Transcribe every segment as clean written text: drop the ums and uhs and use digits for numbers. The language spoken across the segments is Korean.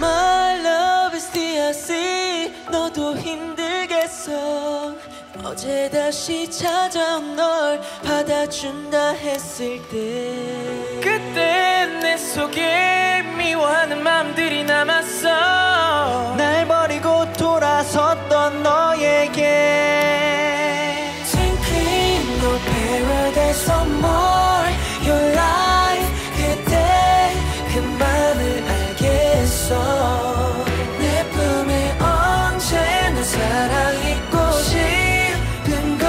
My love is DRC. 너도 힘들겠어. 어제 다시 찾아온 널 받아준다 했을 때, 그때 내 속에 미워하는 맘들이 남았어. 날 버리고 돌아섰던 너에게 Twinkling, no paradise or more. Your life, 그때 그 맘을 내 품에 언제나 사랑 있고 싶은 걸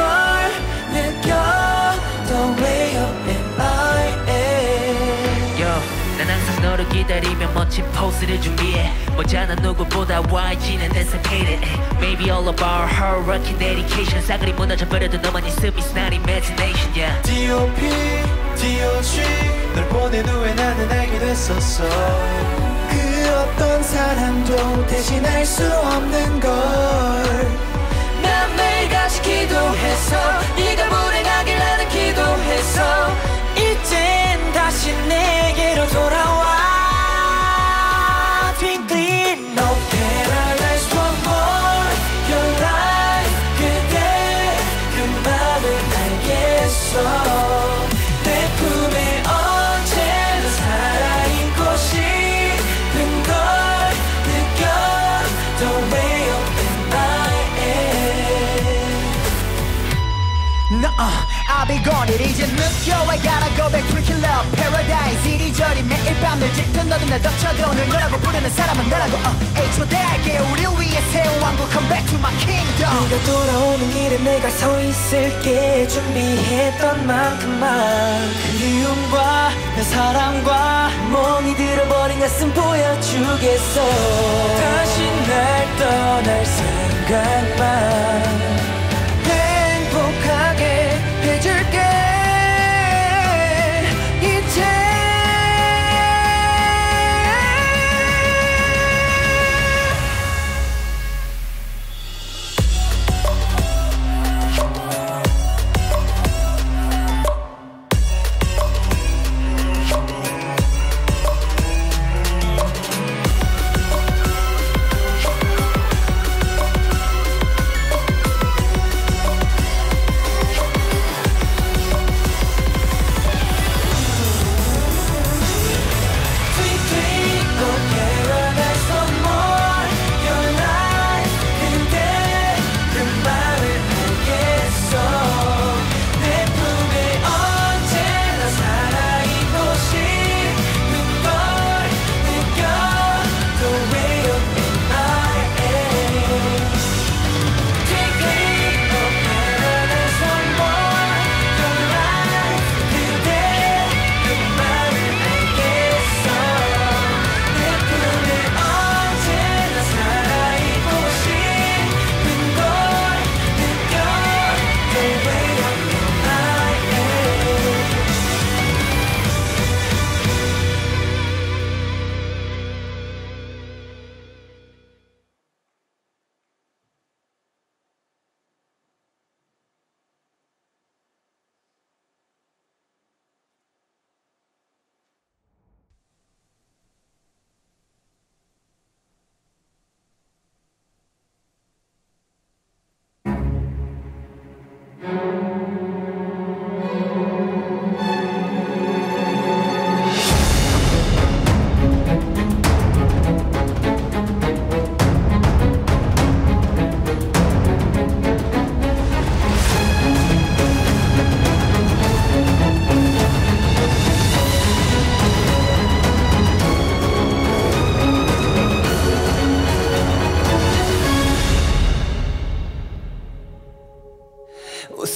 느껴. The way you're in my head. Yo, 난 항상 너를 기다리며 멋진 포즈를 준비해. 모자나 누구보다 YG는 desiccated. Maybe all of our hard work and dedication. 사그리 무너져버려도 너만 있음, it's not imagination, yeah. DOP, DOG. 널 보낸 후에 나는 알게 됐었어. 어떤 사람도 대신할 수 없는 걸 난 매일같이 기도했어. 네가 불행하길 나는 기도했어. 이젠 다시 내게로 돌아와. Twinkling, no paradise one more. Your life, 그대 그 맘을 알겠어. I'll be gone. It isn't 느껴. I gotta go back. Twinkling love paradise. 이리저리 매일 밤 늘 짙은 너도 날 덮쳐도 늘 너라고 부르는 사람은 나라고. 에이 초대할게. 우리 위에 새로운 왕국. Come back to my kingdom. 네가 돌아오는 길에 내가 서 있을게. 준비했던 만큼만 그리움과 내 사랑과 멍이 들어버린 가슴 보여주겠어. 다시 날 떠날 생각만 행복하게 해줄게. 이제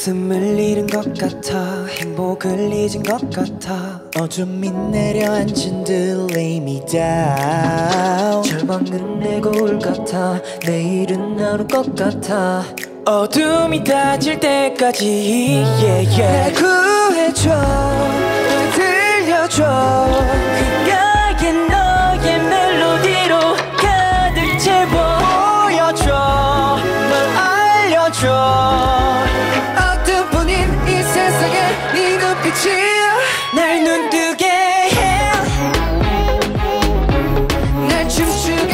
웃음을 잃은 것 같아 행복을 잊은 것 같아 어둠이 내려앉은 듯 lay me down 절망은 내 거울 같아 내일은 나올 것 같아 어둠이 다 질 때까지 yeah, yeah. 날 구해줘 날 들려줘 그녀의 너의 멜로디로 가득 채워 보여줘 널 알려줘 날 눈뜨게 해 날 춤추게 해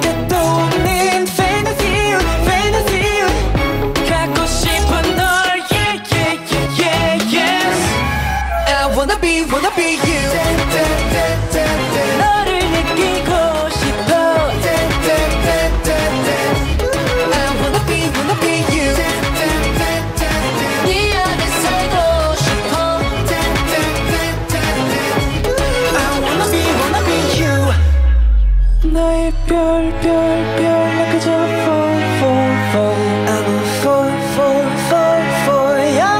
끝도 없는 fantasy fantasy 갖고 싶은 널 yeah yeah yeah yeah yes I wanna be you 너를 느끼고 싶어 I wanna be you 나의 별별별로 그저 fall fall fall I'm a fall fall fall for you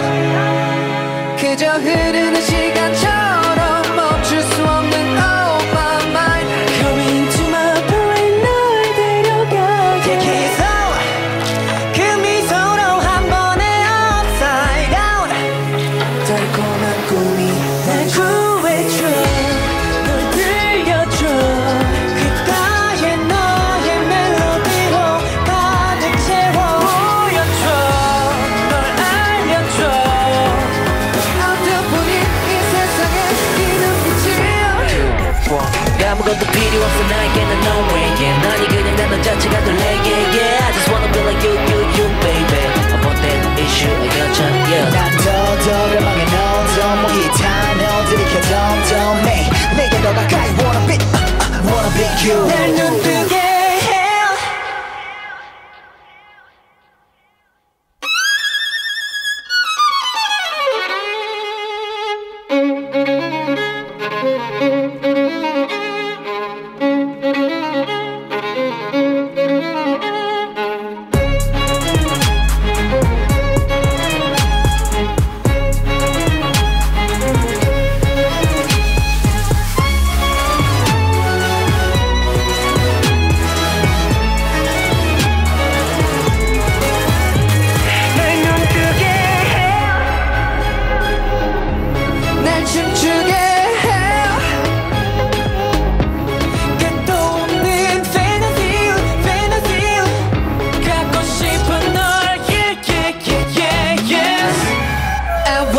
그저 흐르는 시간처럼 멈출 수 없는 oh my mind Coming to my brain 널 데려가 Take it out 그 미소로 한 번에 upside down 달콤한 꿈이 날 구해줘 아무것도 필요 없어 나에게는 no way yeah. 너니 그냥 난 너 자체가 놀래게 yeah. I just wanna be like you, you, you baby about that issue 여자 yeah. 난 더더를 망해 넌더 목이 타 널 들이켜 덤덤 해 내게 더 가까이 wanna be you 날 눈뜨게 해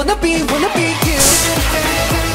wanna be you